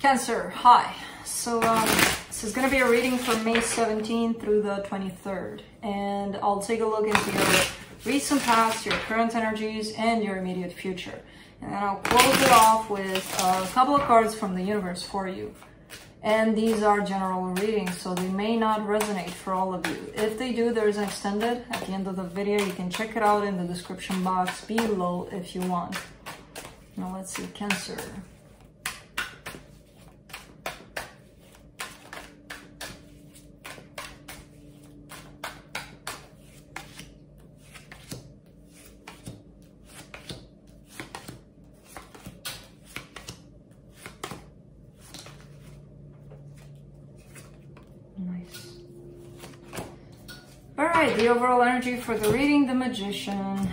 Cancer, hi. So this is going to be a reading from May 17th through the 23rd, and I'll take a look into your recent past, your current energies, and your immediate future. And then I'll close it off with a couple of cards from the universe for you. And these are general readings, so they may not resonate for all of you. If they do, there is an extended at the end of the video. You can check it out in the description box below if you want. Now let's see, Cancer. The overall energy for the reading, the Magician.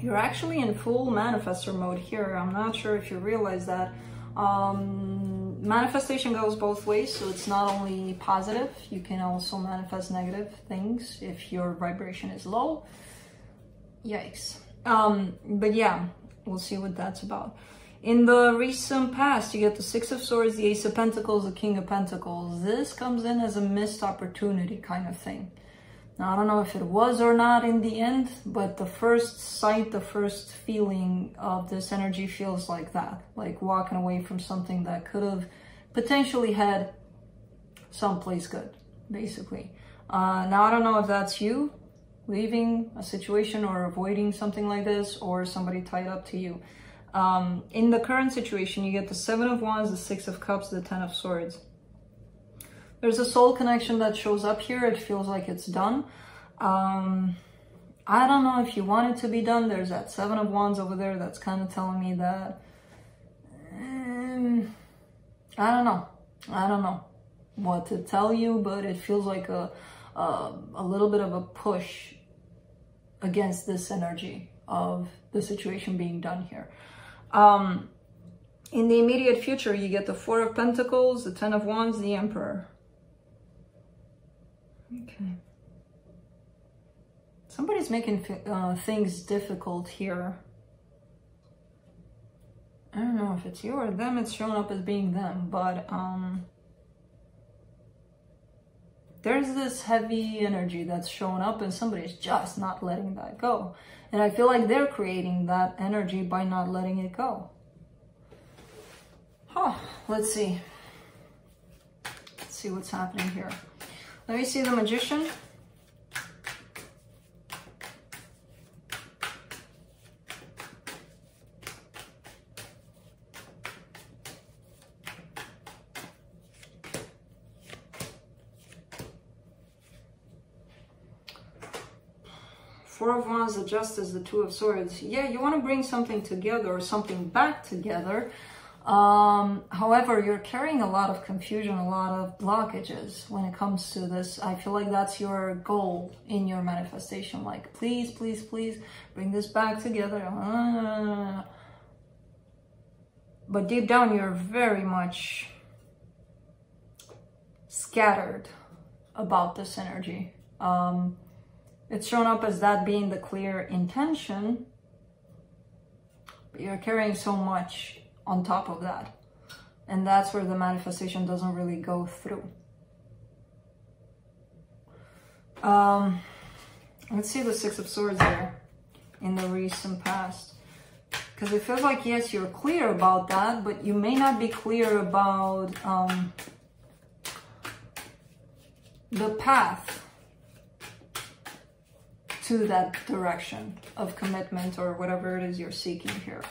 You're actually in full manifestor mode here. I'm not sure if you realize that. Manifestation goes both ways, so it's not only positive, you can also manifest negative things if your vibration is low. Yikes. But yeah, we'll see what that's about. In the recent past, you get the Six of Swords, the Ace of Pentacles, the King of Pentacles. This comes in as a missed opportunity kind of thing. Now, I don't know if it was or not in the end, but the first sight, the first feeling of this energy feels like that. Like walking away from something that could have potentially had someplace good, basically. Now, I don't know if that's you leaving a situation or avoiding something like this, or somebody tied up to you. In the current situation, you get the Seven of Wands, the Six of Cups, the Ten of Swords. There's a soul connection that shows up here. It feels like it's done. I don't know if you want it to be done. There's that Seven of Wands over there that's kind of telling me that... I don't know what to tell you, but it feels like a little bit of a push against this energy of the situation being done here. In the immediate future, you get the Four of Pentacles, the Ten of Wands, the Emperor. Okay. Somebody's making things difficult here. I don't know if it's you or them. It's shown up as being them, but there's this heavy energy that's shown up, and somebody's just not letting that go. And I feel like they're creating that energy by not letting it go. Huh, let's see. Let's see what's happening here. Let me see the Magician. Four of Wands, the Justice, the Two of Swords. Yeah, you want to bring something together or something back together. However, you're carrying a lot of confusion, a lot of blockages when it comes to this. I feel like that's your goal in your manifestation. Like, please, please, please bring this back together. But deep down, you're very much scattered about this energy. It's shown up as that being the clear intention, but you're carrying so much on top of that. And that's where the manifestation doesn't really go through. Let's see the Six of Swords there in the recent past. Because it feels like, yes, you're clear about that, but you may not be clear about the path to that direction of commitment or whatever it is you're seeking here.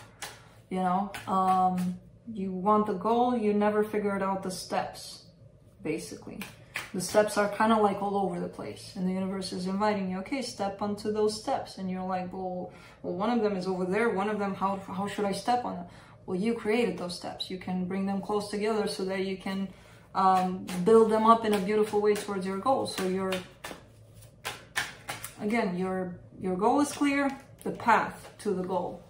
You know, you want the goal, you never figured out the steps, basically. The steps are kind of like all over the place, and the universe is inviting you, okay, step onto those steps. And you're like, well, one of them is over there, one of them, how should I step on it? Well, you created those steps. You can bring them close together so that you can build them up in a beautiful way towards your goal. So you're... Again, your goal is clear, the path to the goal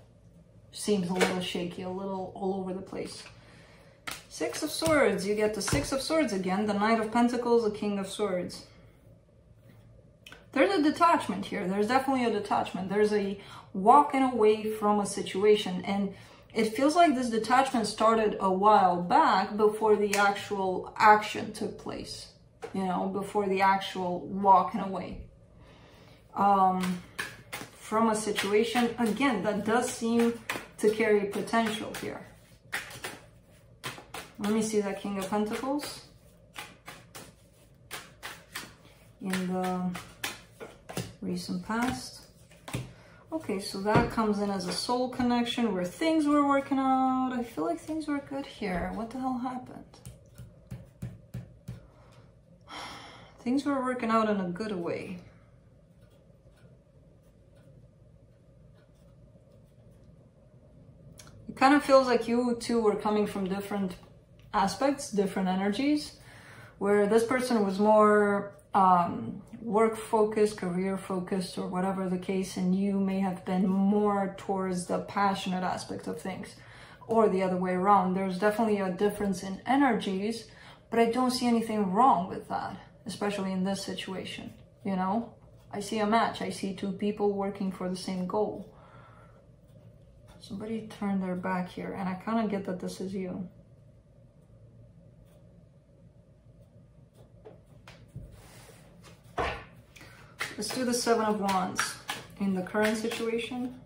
seems a little shaky, a little all over the place. Six of Swords, you get the Six of Swords again, the Knight of Pentacles, the King of Swords. There's a detachment here. There's definitely a detachment. There's a walking away from a situation. And it feels like this detachment started a while back before the actual action took place, you know, before the actual walking away from a situation. Again, that does seem to carry potential here. Let me see that King of Pentacles in the recent past. Okay, so that comes in as a soul connection where things were working out. I feel like things were good here. What the hell happened? Things were working out in a good way. It kind of feels like you two were coming from different aspects, different energies, where this person was more work focused, career focused, or whatever the case, and you may have been more towards the passionate aspect of things, or the other way around. There's definitely a difference in energies, but I don't see anything wrong with that, especially in this situation. You know, I see a match. I see two people working for the same goal. Somebody turned their back here, and I kind of get that this is you. Let's do the Seven of Wands in the current situation.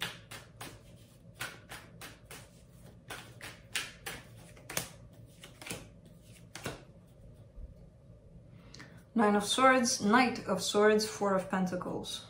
Nine of Swords, Knight of Swords, Four of Pentacles.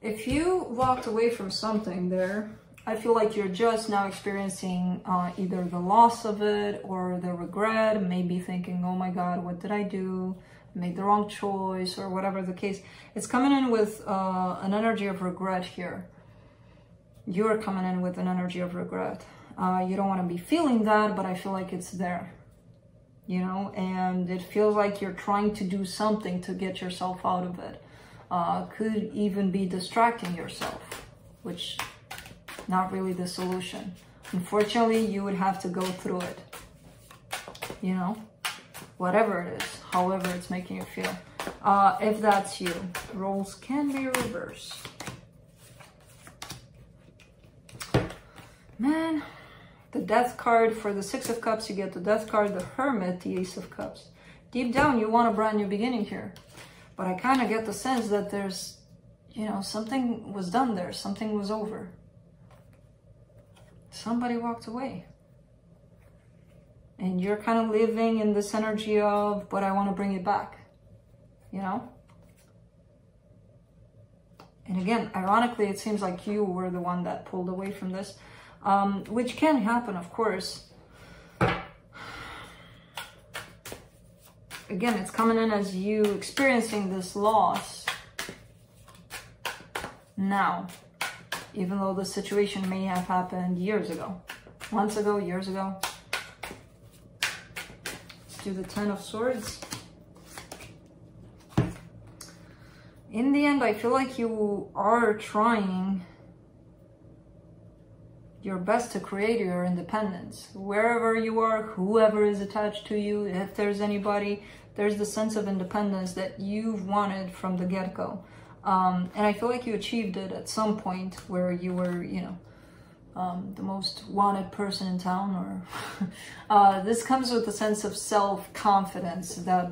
If you walked away from something there, I feel like you're just now experiencing either the loss of it or the regret, maybe thinking, oh my God, what did I do? I made the wrong choice, or whatever the case. It's coming in with an energy of regret here. You're coming in with an energy of regret. You don't want to be feeling that, but I feel like it's there, you know, and it feels like you're trying to do something to get yourself out of it. Could even be distracting yourself, which... not really the solution. Unfortunately, you would have to go through it, you know, whatever it is, however it's making you feel. If that's you, roles can be reversed. Man, the Death card for the Six of Cups, you get the Death card, the Hermit, the Ace of Cups. Deep down, you want a brand new beginning here, but I kind of get the sense that there's, you know, something was done there, something was over. Somebody walked away, and you're kind of living in this energy of, but I want to bring it back, you know? And again, ironically, it seems like you were the one that pulled away from this, which can happen, of course. Again, it's coming in as you experiencing this loss now, even though the situation may have happened years ago. Months ago, years ago. Let's do the Ten of Swords. In the end, I feel like you are trying your best to create your independence. Wherever you are, whoever is attached to you, if there's anybody, there's the sense of independence that you've wanted from the get-go. And I feel like you achieved it at some point where you were, you know, the most wanted person in town, or this comes with a sense of self-confidence that,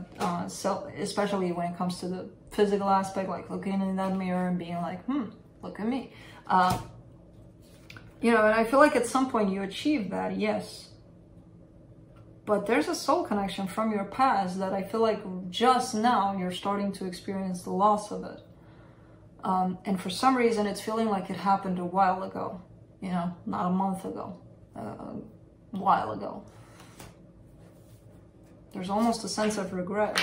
especially when it comes to the physical aspect, like looking in that mirror and being like, look at me. You know, and I feel like at some point you achieved that, yes. But there's a soul connection from your past that I feel like just now you're starting to experience the loss of it. And for some reason, it's feeling like it happened a while ago, you know, not a month ago, a while ago. There's almost a sense of regret.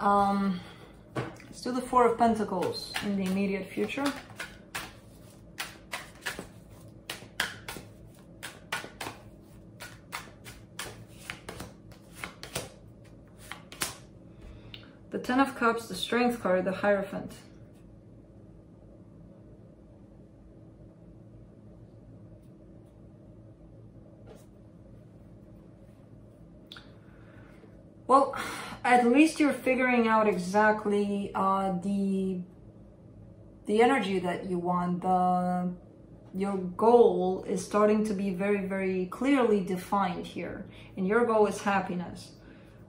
Let's do the Four of Pentacles in the immediate future. The Ten of Cups, the Strength card, the Hierophant. Well, at least you're figuring out exactly the the energy that you want, your goal is starting to be very, very clearly defined here. And your goal is happiness.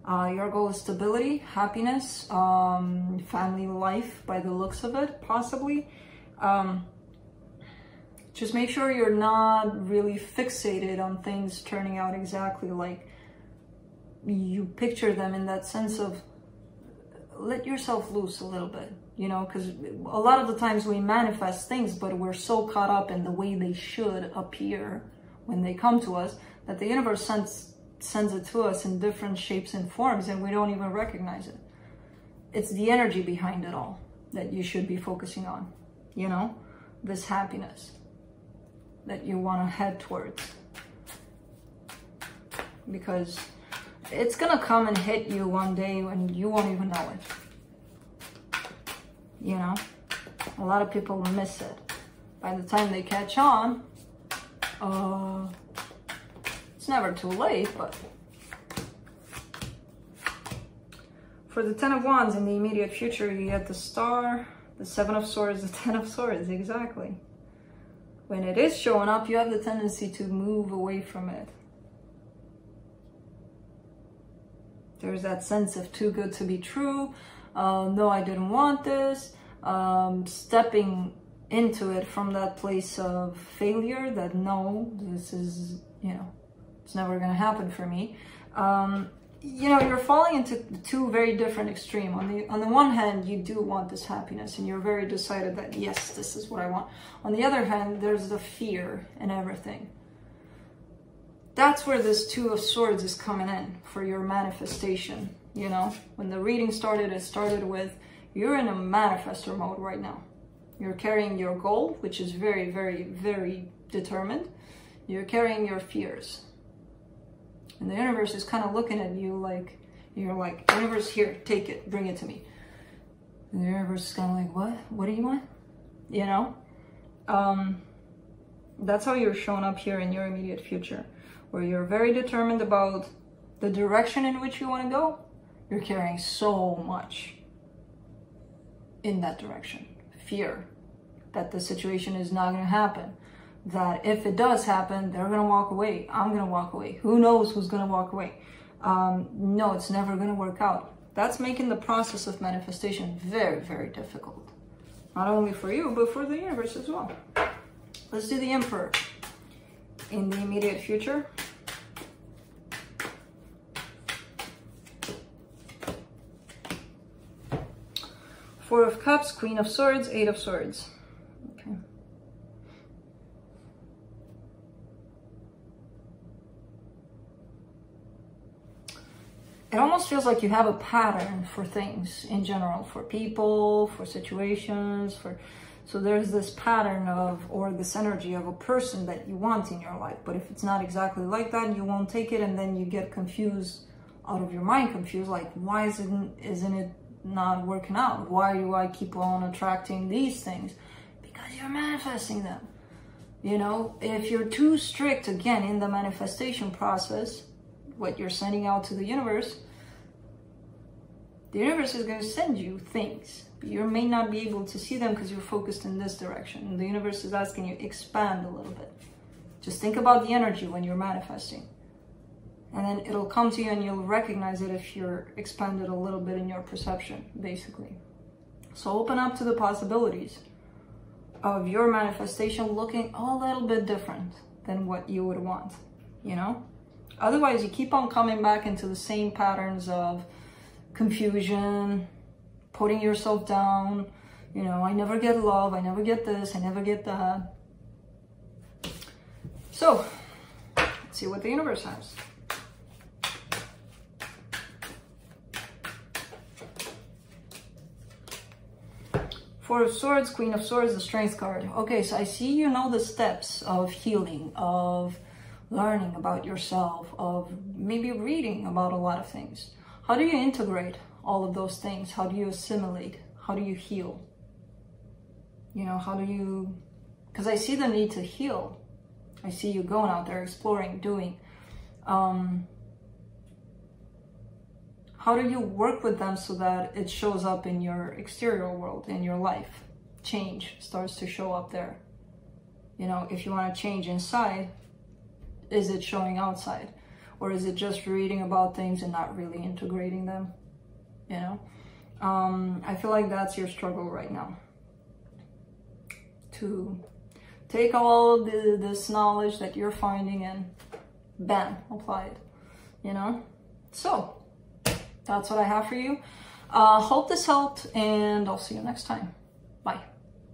Your goal is stability, happiness, family life by the looks of it, possibly. Just make sure you're not really fixated on things turning out exactly like you picture them, in that sense of let yourself loose a little bit, you know, because a lot of the times we manifest things, but we're so caught up in the way they should appear when they come to us that the universe sends it to us in different shapes and forms, and we don't even recognize it. It's the energy behind it all that you should be focusing on, you know, this happiness that you want to head towards, because it's gonna come and hit you one day when you won't even know it. You know, a lot of people miss it. By the time they catch on, it's never too late, but for the Ten of Wands in the immediate future, you get the Star, the Seven of Swords, the Ten of Swords, exactly. When it is showing up, you have the tendency to move away from it. There's that sense of too good to be true, no, I didn't want this, stepping into it from that place of failure, that no, this is, you know, it's never going to happen for me. You know, you're falling into two very different extremes. On the one hand, you do want this happiness, and you're very decided that, yes, this is what I want. On the other hand, there's the fear and everything. That's where this Two of Swords is coming in for your manifestation, you know? When the reading started, it started with, you're in a manifestor mode right now. You're carrying your goal, which is very, very, very determined. You're carrying your fears. And the universe is kind of looking at you like, you're like, universe, here, take it, bring it to me. And the universe is kind of like, what? What do you want? You know? That's how you're showing up here in your immediate future, where you're very determined about the direction in which you want to go. You're carrying so much in that direction. Fear that the situation is not going to happen, that if it does happen, they're going to walk away, I'm going to walk away, who knows who's going to walk away, no, it's never going to work out. That's making the process of manifestation very, very difficult, not only for you, but for the universe as well. Let's do the Emperor in the immediate future. Four of Cups, Queen of Swords, Eight of Swords. Okay. It almost feels like you have a pattern for things in general, for people, for situations, for... So there's this pattern of, or this energy of a person that you want in your life, but if it's not exactly like that, you won't take it, and then you get confused, out of your mind confused, like, why isn't it not working out? Why do I keep on attracting these things? Because you're manifesting them. You know, if you're too strict, again, in the manifestation process, what you're sending out to the universe is going to send you things. You may not be able to see them because you're focused in this direction. And the universe is asking you, expand a little bit. Just think about the energy when you're manifesting. And then it'll come to you and you'll recognize it if you're expanded a little bit in your perception, basically. So open up to the possibilities of your manifestation looking a little bit different than what you would want, you know? Otherwise, you keep on coming back into the same patterns of confusion, putting yourself down, you know, I never get love, I never get this, I never get that. So, let's see what the universe has. Four of Swords, Queen of Swords, the Strength card. Okay, so I see you know the steps of healing, of learning about yourself, of maybe reading about a lot of things. How do you integrate all of those things? How do you assimilate? How do you heal? You know, how do you... Because I see the need to heal. I see you going out there, exploring, doing. How do you work with them so that it shows up in your exterior world, in your life? change starts to show up there. You know, if you want to change inside, is it showing outside? Or is it just reading about things and not really integrating them? You know, I feel like that's your struggle right now. To take all of this knowledge that you're finding and bam, apply it, you know? So that's what I have for you. Hope this helped, and I'll see you next time. Bye.